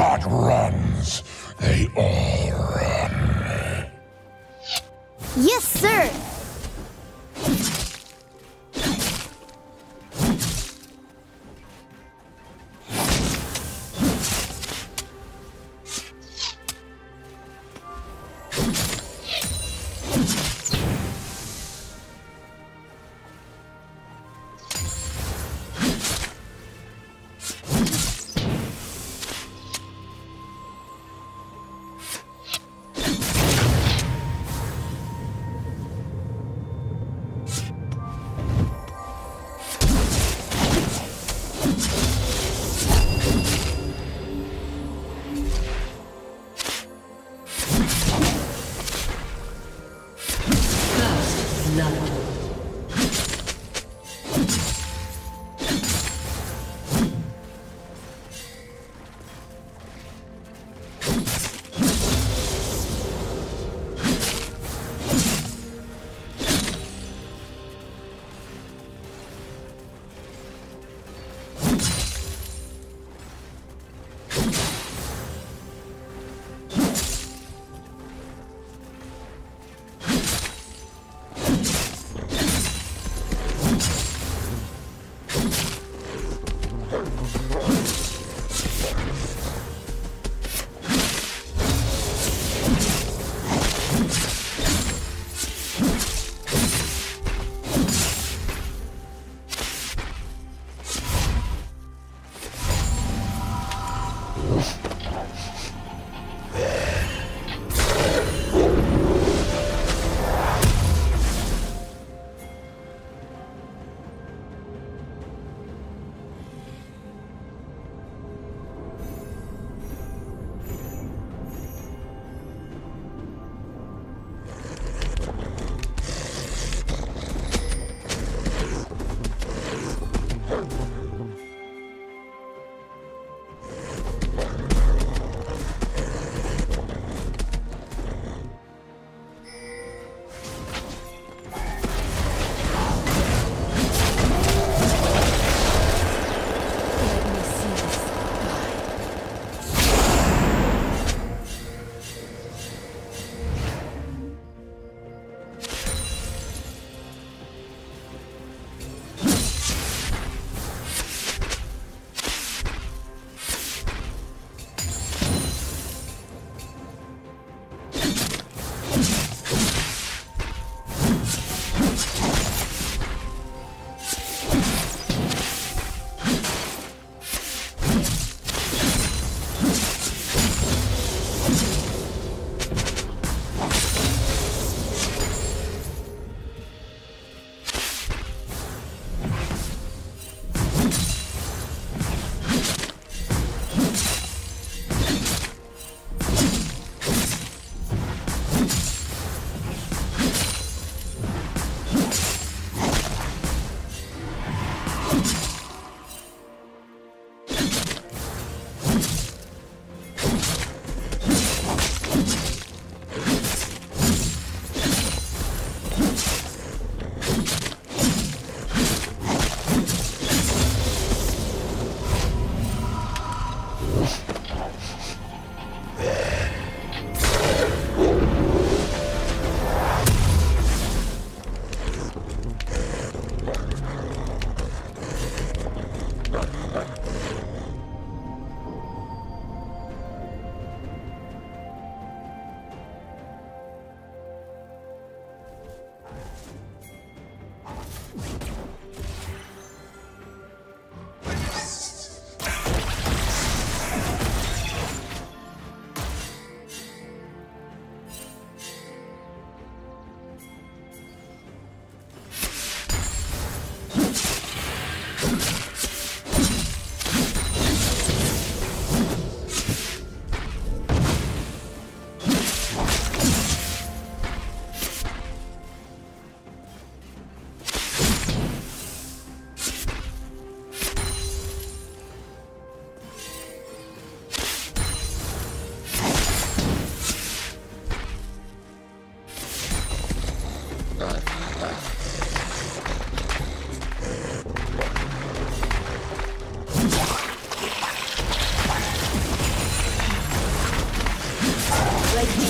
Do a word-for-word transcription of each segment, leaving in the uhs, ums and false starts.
blood runs, they all run. Yes, sir!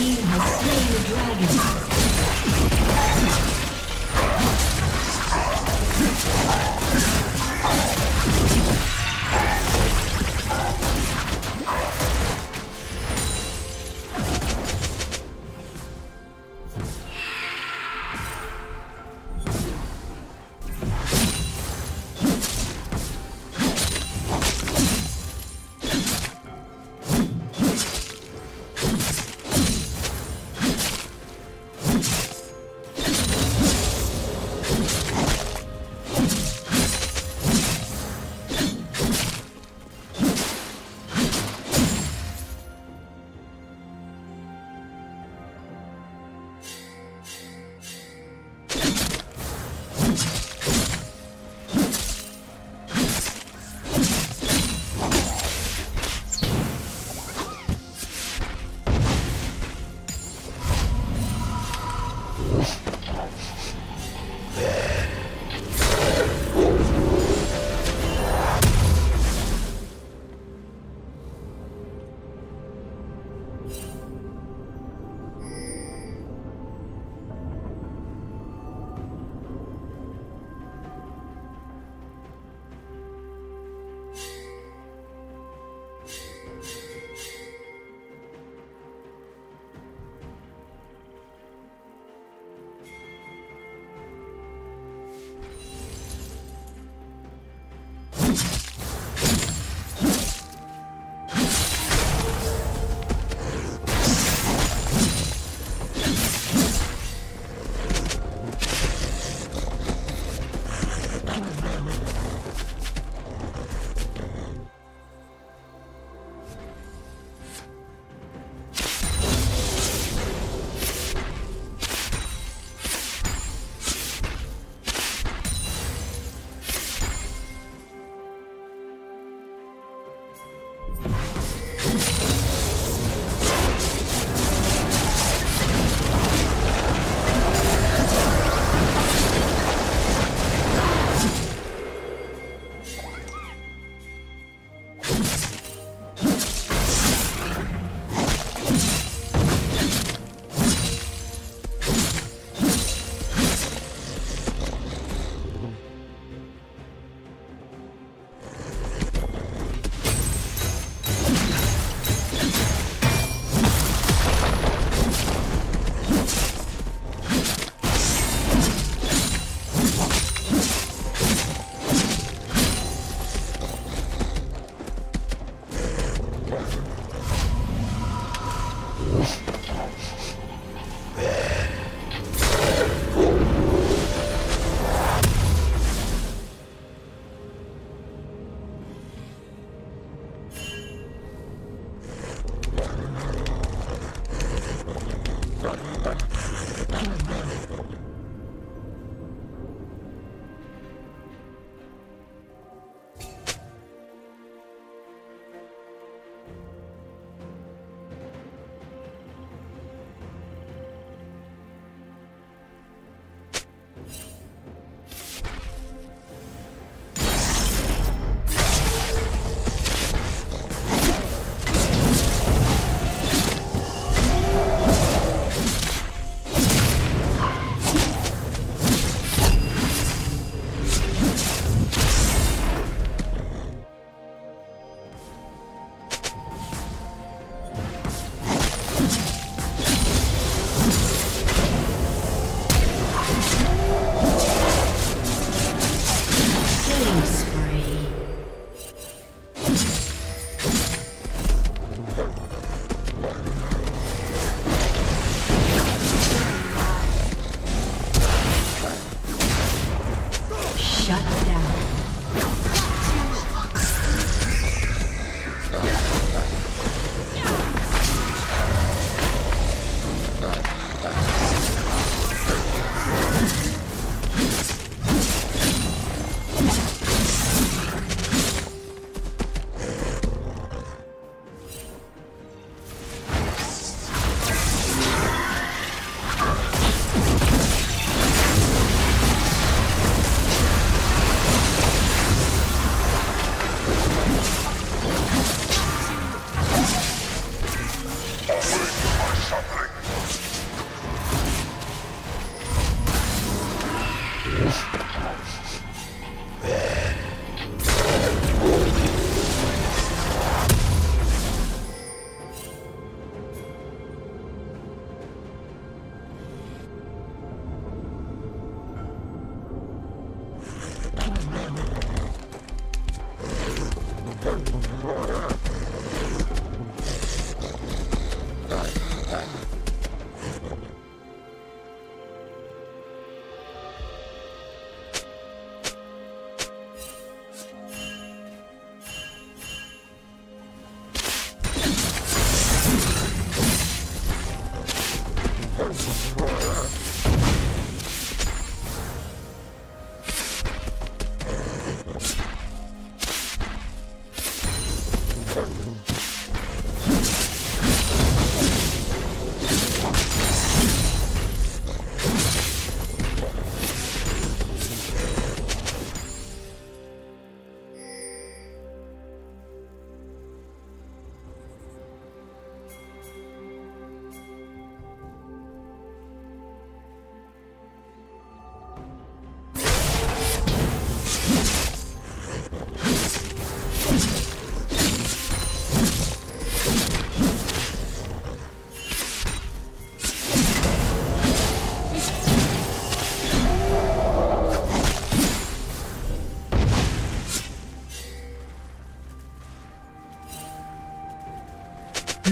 team has slain the dragon.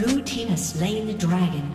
Blue team has slain the dragon.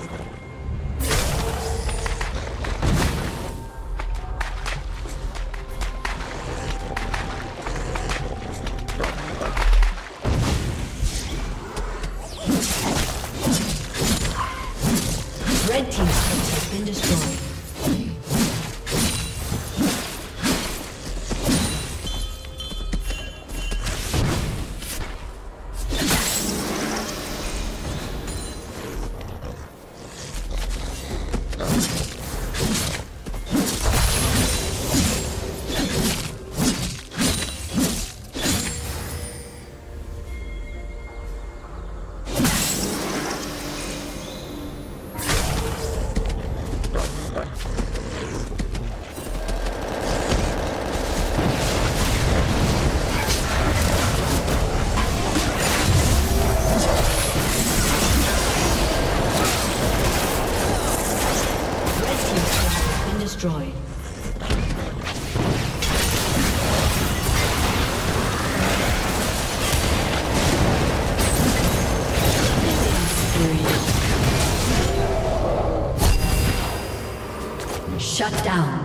Shut down.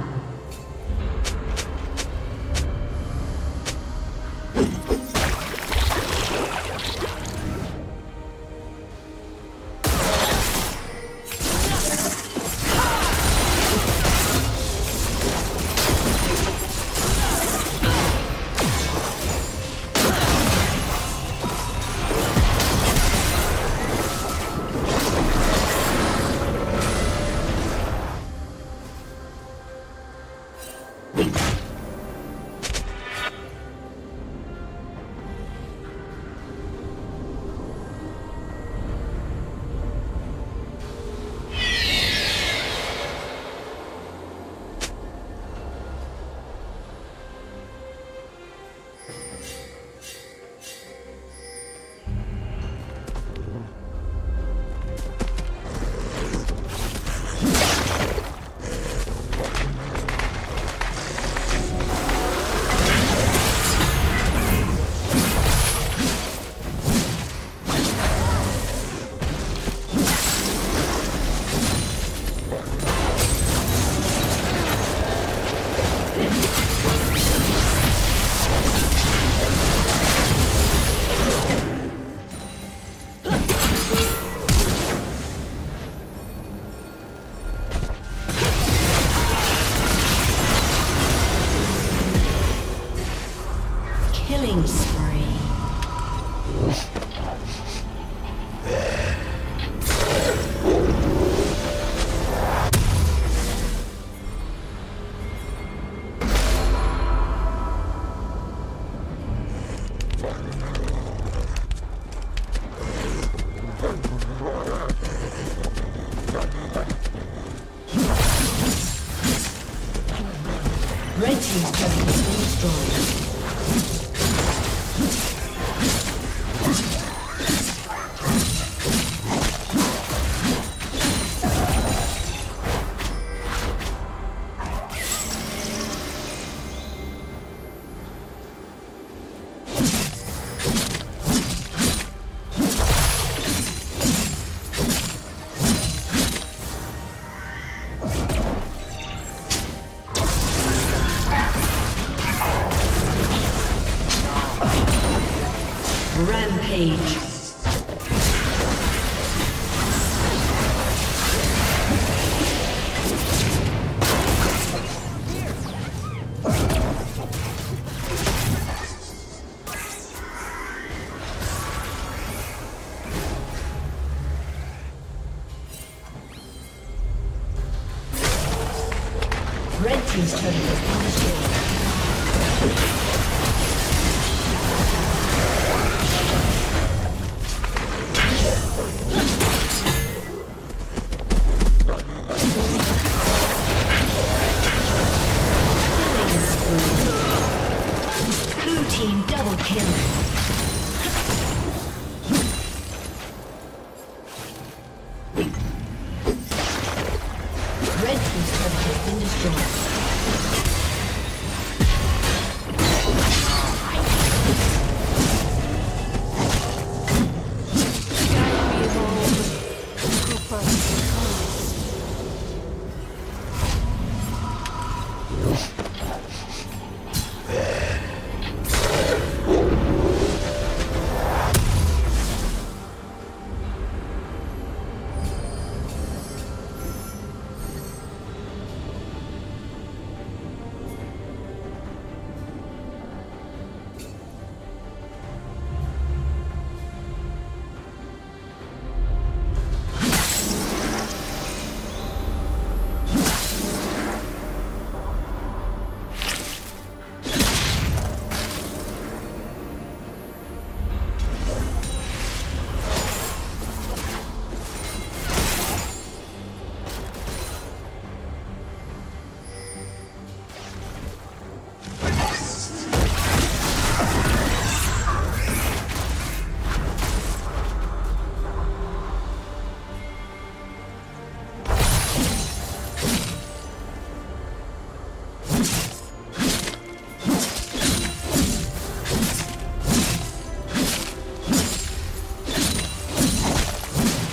Rampage. team's turret has been destroyed.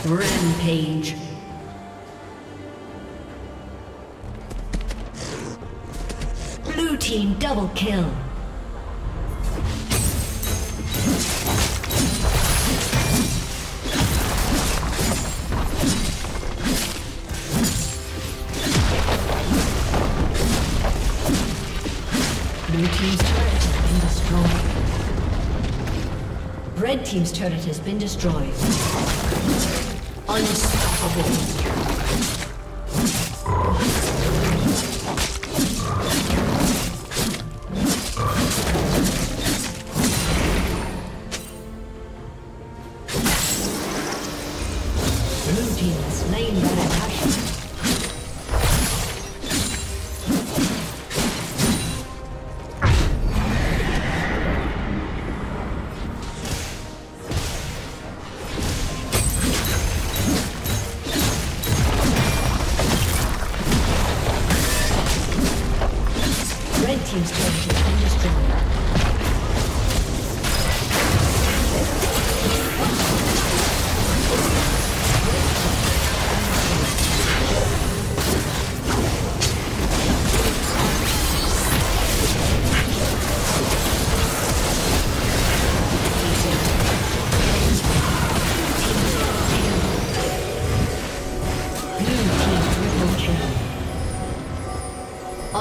Rampage. Blue team double kill. Blue team's turret has been destroyed. Red team's turret has been destroyed. Unstoppable.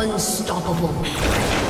Unstoppable.